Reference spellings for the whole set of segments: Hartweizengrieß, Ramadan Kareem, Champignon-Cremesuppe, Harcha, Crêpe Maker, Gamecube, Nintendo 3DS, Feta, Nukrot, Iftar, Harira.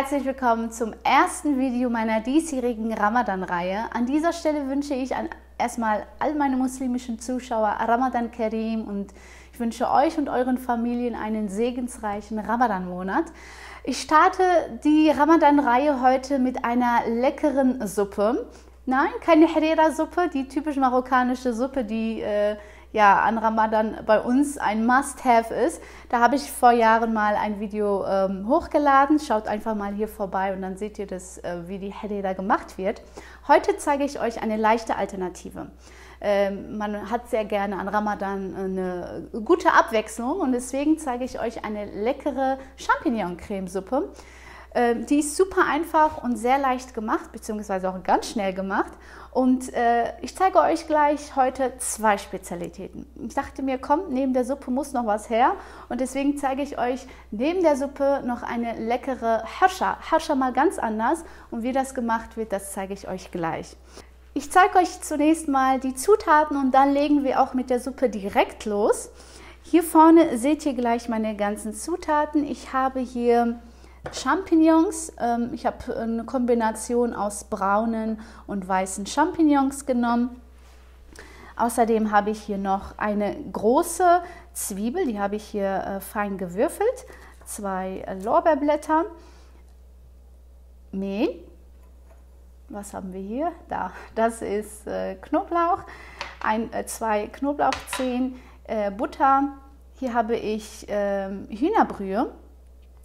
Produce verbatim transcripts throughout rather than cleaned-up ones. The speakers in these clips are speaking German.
herzlich willkommen zum ersten Video meiner diesjährigen Ramadan-Reihe. An dieser Stelle wünsche ich an erstmal all meine muslimischen Zuschauer Ramadan Kareem und ich wünsche euch und euren Familien einen segensreichen Ramadan-Monat. Ich starte die Ramadan-Reihe heute mit einer leckeren Suppe. Nein, keine Harira-Suppe, die typisch marokkanische Suppe, die äh, ja, an Ramadan bei uns ein Must-Have ist. Da habe ich vor Jahren mal ein Video ähm, hochgeladen. Schaut einfach mal hier vorbei und dann seht ihr das, äh, wie die Harira gemacht wird. Heute zeige ich euch eine leichte Alternative. Ähm, man hat sehr gerne an Ramadan eine gute Abwechslung und deswegen zeige ich euch eine leckere Champignon-Cremesuppe. Die ist super einfach und sehr leicht gemacht, beziehungsweise auch ganz schnell gemacht. Und äh, ich zeige euch gleich heute zwei Spezialitäten. Ich dachte mir, komm, neben der Suppe muss noch was her. Und deswegen zeige ich euch neben der Suppe noch eine leckere Harcha. Harcha mal ganz anders. Und wie das gemacht wird, das zeige ich euch gleich. Ich zeige euch zunächst mal die Zutaten und dann legen wir auch mit der Suppe direkt los. Hier vorne seht ihr gleich meine ganzen Zutaten. Ich habe hier Champignons. Ich habe eine Kombination aus braunen und weißen Champignons genommen. Außerdem habe ich hier noch eine große Zwiebel, die habe ich hier fein gewürfelt. Zwei Lorbeerblätter, Mehl. Was haben wir hier? Da, das ist Knoblauch. Ein, zwei Knoblauchzehen, Butter. Hier habe ich Hühnerbrühe.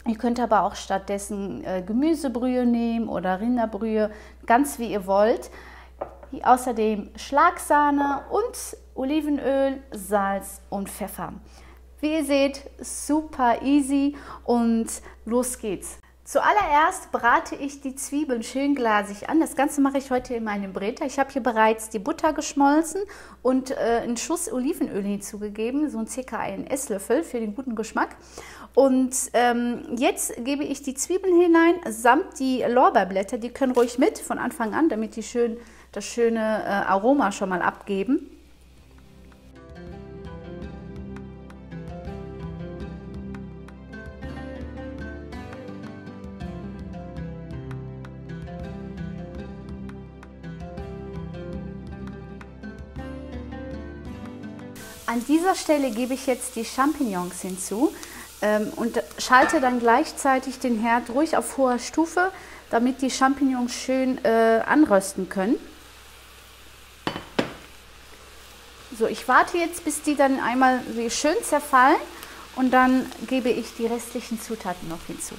Ihr könnt aber auch stattdessen äh, Gemüsebrühe nehmen oder Rinderbrühe, ganz wie ihr wollt. Außerdem Schlagsahne und Olivenöl, Salz und Pfeffer. Wie ihr seht, super easy und los geht's. Zuallererst brate ich die Zwiebeln schön glasig an. Das Ganze mache ich heute in meinem Bräter. Ich habe hier bereits die Butter geschmolzen und äh, einen Schuss Olivenöl hinzugegeben, so ein circa einen Esslöffel für den guten Geschmack. Und ähm, jetzt gebe ich die Zwiebeln hinein, samt die Lorbeerblätter. Die können ruhig mit von Anfang an, damit die schön das schöne äh, Aroma schon mal abgeben. An dieser Stelle gebe ich jetzt die Champignons hinzu ähm, und schalte dann gleichzeitig den Herd ruhig auf hoher Stufe, damit die Champignons schön äh, anrösten können. So, ich warte jetzt, bis die dann einmal schön zerfallen und dann gebe ich die restlichen Zutaten noch hinzu.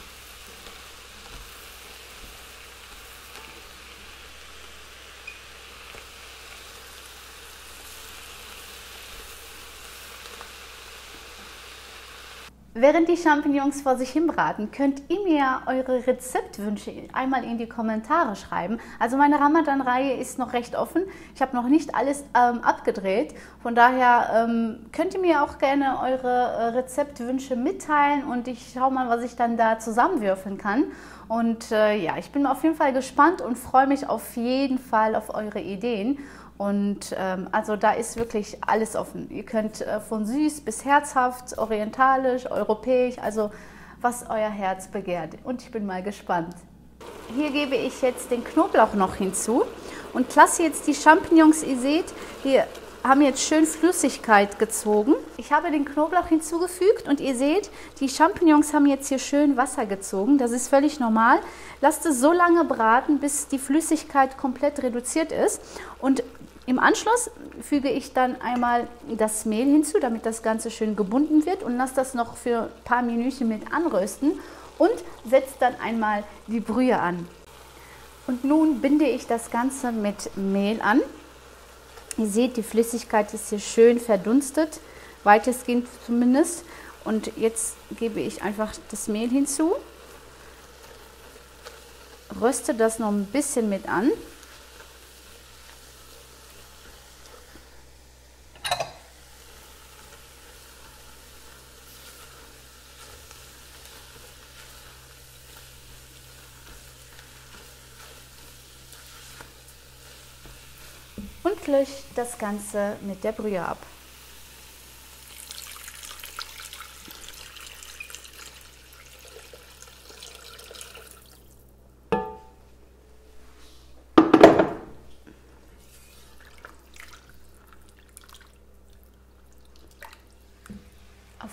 Während die Champignons vor sich hin braten, könnt ihr mir eure Rezeptwünsche einmal in die Kommentare schreiben. Also meine Ramadan-Reihe ist noch recht offen. Ich habe noch nicht alles ähm, abgedreht. Von daher ähm, könnt ihr mir auch gerne eure äh, Rezeptwünsche mitteilen und ich schaue mal, was ich dann da zusammenwürfeln kann. Und äh, ja, ich bin auf jeden Fall gespannt und freue mich auf jeden Fall auf eure Ideen. Und ähm, also da ist wirklich alles offen. Ihr könnt äh, von süß bis herzhaft, orientalisch, europäisch, also was euer Herz begehrt. Und ich bin mal gespannt. Hier gebe ich jetzt den Knoblauch noch hinzu und lasse jetzt die Champignons, ihr seht, hier haben jetzt schön Flüssigkeit gezogen. Ich habe den Knoblauch hinzugefügt und ihr seht, die Champignons haben jetzt hier schön Wasser gezogen. Das ist völlig normal. Lasst es so lange braten, bis die Flüssigkeit komplett reduziert ist. Und im Anschluss füge ich dann einmal das Mehl hinzu, damit das Ganze schön gebunden wird und lasse das noch für ein paar Minütchen mit anrösten und setze dann einmal die Brühe an. Und nun binde ich das Ganze mit Mehl an. Ihr seht, die Flüssigkeit ist hier schön verdunstet, weitestgehend zumindest. Und jetzt gebe ich einfach das Mehl hinzu, röste das noch ein bisschen mit an. Und löscht das Ganze mit der Brühe ab.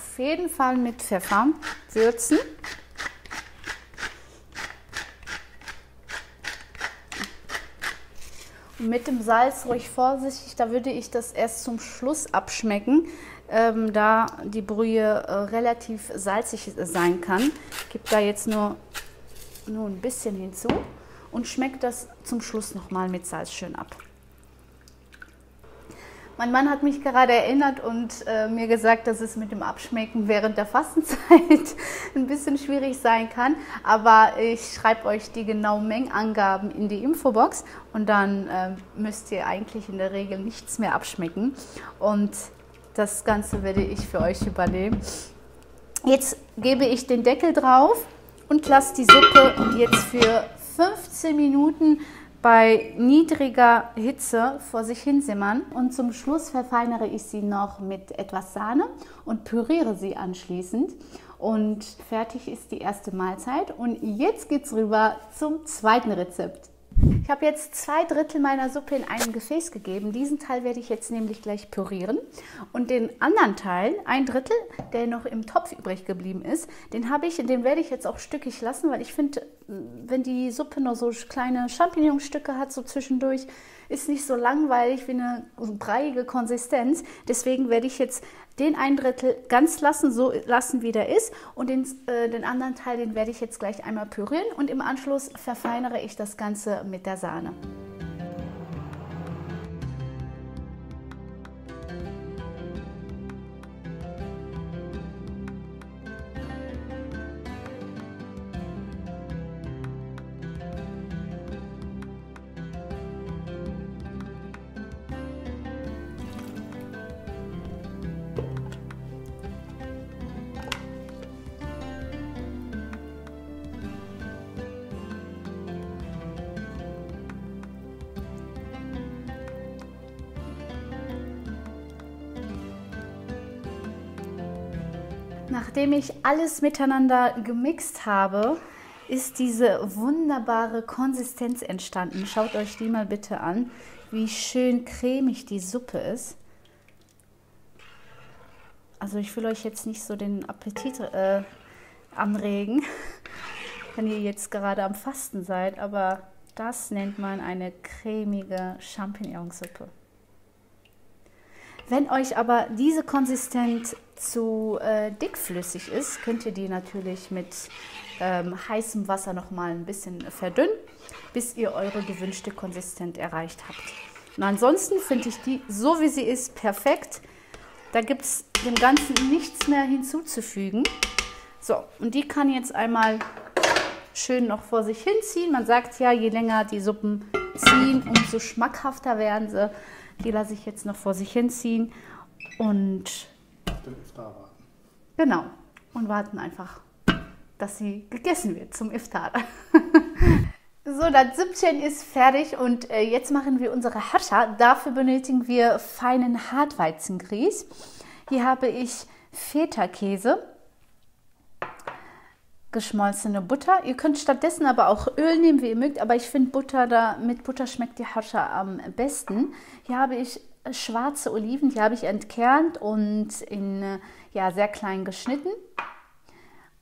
auf jeden Fall mit Pfeffer würzen. Und mit dem Salz ruhig vorsichtig, da würde ich das erst zum Schluss abschmecken, ähm, da die Brühe äh, relativ salzig sein kann. Ich gebe da jetzt nur, nur ein bisschen hinzu und schmecke das zum Schluss nochmal mit Salz schön ab. Mein Mann hat mich gerade erinnert und äh, mir gesagt, dass es mit dem Abschmecken während der Fastenzeit ein bisschen schwierig sein kann. Aber ich schreibe euch die genauen Mengenangaben in die Infobox und dann äh, müsst ihr eigentlich in der Regel nichts mehr abschmecken. Und das Ganze werde ich für euch übernehmen. Jetzt gebe ich den Deckel drauf und lasse die Suppe jetzt für fünfzehn Minuten bei niedriger Hitze vor sich hin simmern, und zum Schluss verfeinere ich sie noch mit etwas Sahne und püriere sie anschließend, und fertig ist die erste Mahlzeit. Und jetzt geht's rüber zum zweiten Rezept. Ich habe jetzt zwei Drittel meiner Suppe in einem Gefäß gegeben. Diesen Teil werde ich jetzt nämlich gleich pürieren. Und den anderen Teil, ein Drittel, der noch im Topf übrig geblieben ist, den habe ich, den werde ich jetzt auch stückig lassen, weil ich finde, wenn die Suppe noch so kleine Champignonstücke hat, so zwischendurch, ist nicht so langweilig wie eine breiige Konsistenz. Deswegen werde ich jetzt den ein Drittel ganz lassen, so lassen wie der ist, und den, äh, den anderen Teil, den werde ich jetzt gleich einmal pürieren, und im Anschluss verfeinere ich das Ganze mit der Sahne. Nachdem ich alles miteinander gemixt habe, ist diese wunderbare Konsistenz entstanden. Schaut euch die mal bitte an, wie schön cremig die Suppe ist. Also ich will euch jetzt nicht so den Appetit äh, anregen, wenn ihr jetzt gerade am Fasten seid, aber das nennt man eine cremige Champignonsuppe. Wenn euch aber diese Konsistenz zu äh, dickflüssig ist, könnt ihr die natürlich mit ähm, heißem Wasser noch mal ein bisschen verdünnen, bis ihr eure gewünschte Konsistenz erreicht habt. Und ansonsten finde ich die, so wie sie ist, perfekt. Da gibt es dem Ganzen nichts mehr hinzuzufügen. So, und die kann jetzt einmal schön noch vor sich hinziehen. Man sagt ja, je länger die Suppen ziehen, umso schmackhafter werden sie. Die lasse ich jetzt noch vor sich hinziehen und Iftar warten. Genau, und warten einfach, dass sie gegessen wird zum Iftar. So, das Süppchen ist fertig und äh, jetzt machen wir unsere Harcha. Dafür benötigen wir feinen Hartweizengrieß. Hier habe ich Feta-Käse, geschmolzene Butter. Ihr könnt stattdessen aber auch Öl nehmen, wie ihr mögt, aber ich finde Butter, da mit Butter schmeckt die Harcha am besten. Hier habe ich schwarze Oliven, die habe ich entkernt und in ja, sehr klein geschnitten,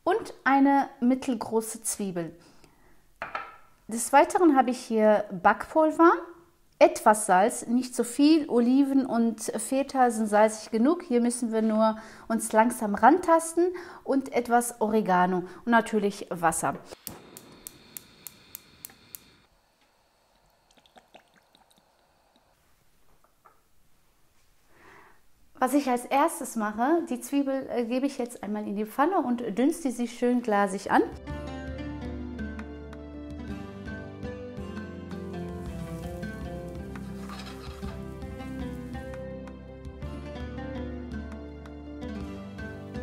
und eine mittelgroße Zwiebel. Des Weiteren habe ich hier Backpulver, etwas Salz, nicht so viel. Oliven und Feta sind salzig genug. Hier müssen wir nur uns langsam rantasten, und etwas Oregano und natürlich Wasser. Was ich als erstes mache, die Zwiebel äh, gebe ich jetzt einmal in die Pfanne und dünste sie schön glasig an.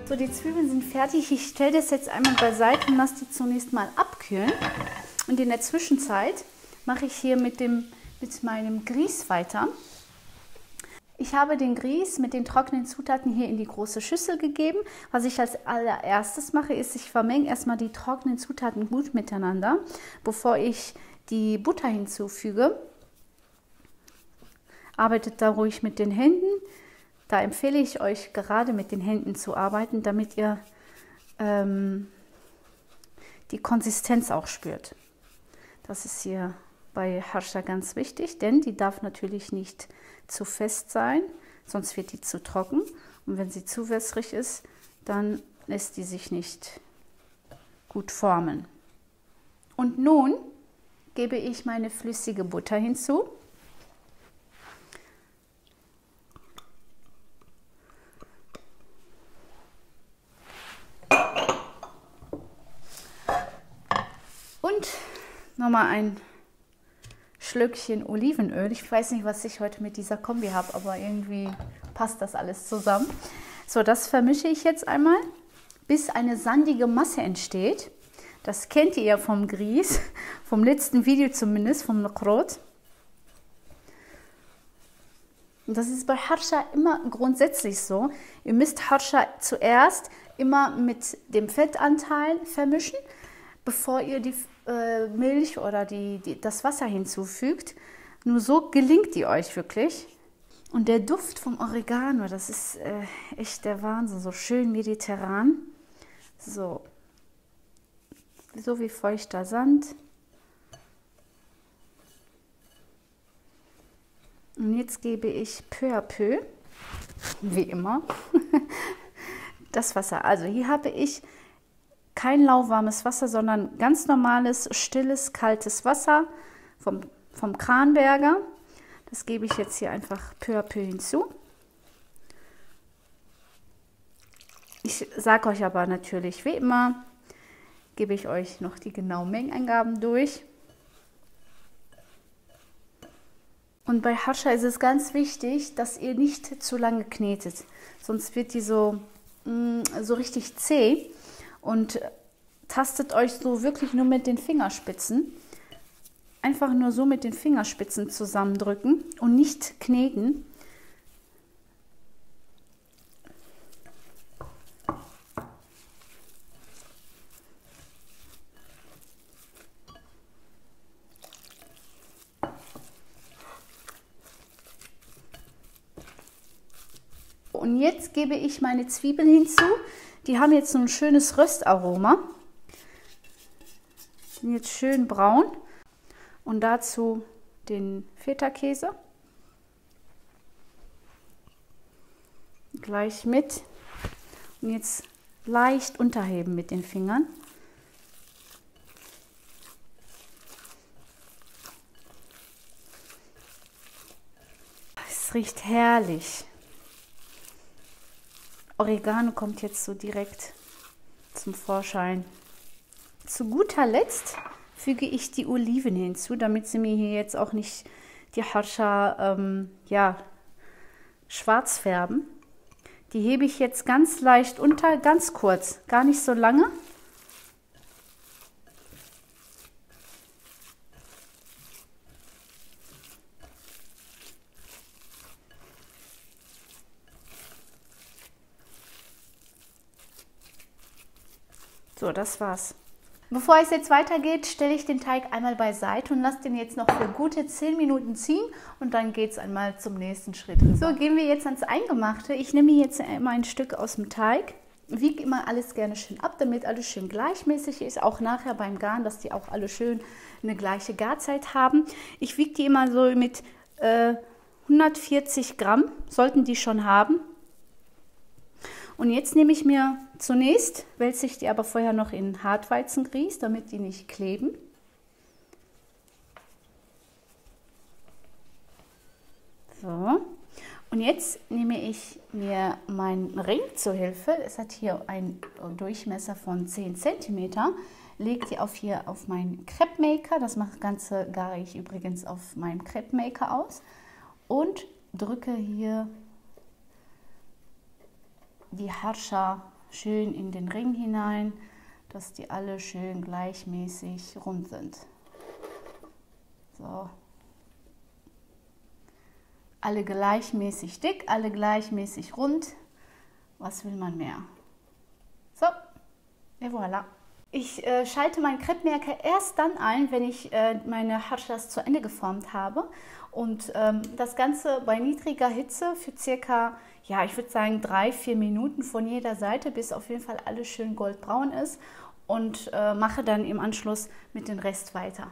So, die Zwiebeln sind fertig. Ich stelle das jetzt einmal beiseite und lasse die zunächst mal abkühlen. Und in der Zwischenzeit mache ich hier mit, dem, mit meinem Grieß weiter. Ich habe den Grieß mit den trockenen Zutaten hier in die große Schüssel gegeben. Was ich als allererstes mache, ist, ich vermenge erstmal die trockenen Zutaten gut miteinander, bevor ich die Butter hinzufüge. Arbeitet da ruhig mit den Händen. Da empfehle ich euch, gerade mit den Händen zu arbeiten, damit ihr ähm, die Konsistenz auch spürt. Das ist hier bei Harcha ganz wichtig, denn die darf natürlich nicht zu fest sein, sonst wird die zu trocken. Und wenn sie zu wässrig ist, dann lässt die sich nicht gut formen. Und nun gebe ich meine flüssige Butter hinzu. Und nochmal ein Schlückchen Olivenöl. Ich weiß nicht, was ich heute mit dieser Kombi habe, aber irgendwie passt das alles zusammen. So, das vermische ich jetzt einmal, bis eine sandige Masse entsteht. Das kennt ihr ja vom Grieß, vom letzten Video zumindest, vom Nukrot. Und das ist bei Harcha immer grundsätzlich so. Ihr müsst Harcha zuerst immer mit dem Fettanteil vermischen, bevor ihr die äh, Milch oder die, die, das Wasser hinzufügt. Nur so gelingt die euch wirklich. Und der Duft vom Oregano, das ist äh, echt der Wahnsinn, so schön mediterran. So. So wie feuchter Sand. Und jetzt gebe ich peu à peu, wie immer, das Wasser. Also hier habe ich kein lauwarmes Wasser, sondern ganz normales, stilles, kaltes Wasser vom, vom Kranberger. Das gebe ich jetzt hier einfach peu à peu hinzu. Ich sage euch aber natürlich, wie immer, gebe ich euch noch die genauen Mengenangaben durch. Und bei Harcha ist es ganz wichtig, dass ihr nicht zu lange knetet, sonst wird die so, mh, so richtig zäh, und tastet euch so wirklich nur mit den Fingerspitzen. Einfach nur so mit den Fingerspitzen zusammendrücken und nicht kneten. Und jetzt gebe ich meine Zwiebeln hinzu. Die haben jetzt so ein schönes Röstaroma. Die sind jetzt schön braun. Und dazu den Feta-Käse. Gleich mit. Und jetzt leicht unterheben mit den Fingern. Es riecht herrlich. Oregano kommt jetzt so direkt zum Vorschein. Zu guter Letzt füge ich die Oliven hinzu, damit sie mir hier jetzt auch nicht die Harcha ähm, ja, schwarz färben. Die hebe ich jetzt ganz leicht unter, ganz kurz, gar nicht so lange. So, das war's. Bevor es jetzt weitergeht, stelle ich den Teig einmal beiseite und lasse den jetzt noch für gute zehn Minuten ziehen, und dann geht es einmal zum nächsten Schritt. So, gehen wir jetzt ans Eingemachte. Ich nehme jetzt immer ein Stück aus dem Teig, wiege immer alles gerne schön ab, damit alles schön gleichmäßig ist, auch nachher beim Garen, dass die auch alle schön eine gleiche Garzeit haben. Ich wiege die immer so mit äh, hundertvierzig Gramm, sollten die schon haben. Und jetzt nehme ich mir zunächst, wälze ich die aber vorher noch in Hartweizengrieß, damit die nicht kleben. So, und jetzt nehme ich mir meinen Ring zur Hilfe. Es hat hier einen Durchmesser von zehn Zentimeter. Lege die auf hier auf meinen Crêpe Maker. Das Ganze gare ich übrigens auf meinem Crêpe Maker aus. Und drücke hier die Harcha schön in den Ring hinein, dass die alle schön gleichmäßig rund sind. So. Alle gleichmäßig dick, alle gleichmäßig rund. Was will man mehr? So, et voilà. Ich äh, schalte meinen Crêpe Maker erst dann ein, wenn ich äh, meine Harchas zu Ende geformt habe. Und ähm, das Ganze bei niedriger Hitze für circa ja, ich würde sagen drei, vier Minuten von jeder Seite, bis auf jeden Fall alles schön goldbraun ist, und äh, mache dann im Anschluss mit dem Rest weiter.